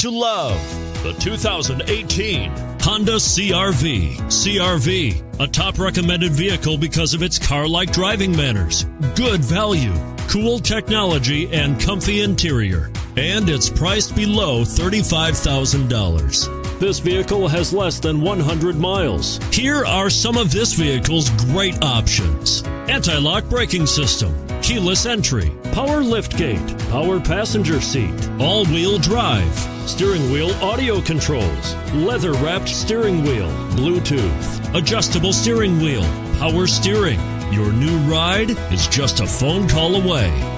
To love the 2018 Honda CR-V. CR-V, a top recommended vehicle because of its car-like driving manners, good value, cool technology, and comfy interior. And it's priced below $35,000. This vehicle has less than 100 miles. Here are some of this vehicle's great options: anti-lock braking system, keyless entry, power liftgate, power passenger seat, all-wheel drive, steering wheel audio controls, leather-wrapped steering wheel, Bluetooth, adjustable steering wheel, power steering. Your new ride is just a phone call away.